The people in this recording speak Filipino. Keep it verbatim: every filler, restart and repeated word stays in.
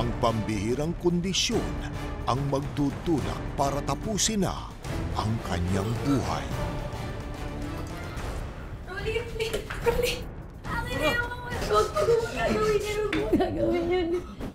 Ang pambihirang kondisyon ang magtutulak para tapusin na ang kanyang buhay. Rolly, please! Rolly! Akin na yung mga shows! Pag-uwi na gawin niya, gawin niya.